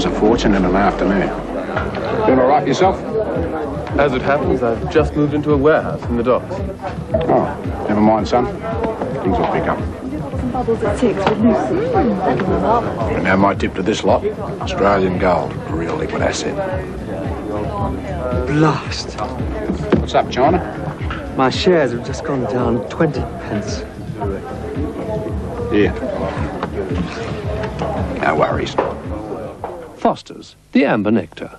lose a fortune in an afternoon. Doing all right yourself? As it happens, I've just moved into a warehouse in the docks. Oh, never mind, son. Things will pick up. Bubbles at 6 with Lucy. And now my tip to this lot, Australian gold, a real liquid asset. Blast. What's up, China? My shares have just gone down 20 pence. Yeah. No worries. Foster's, the amber nectar.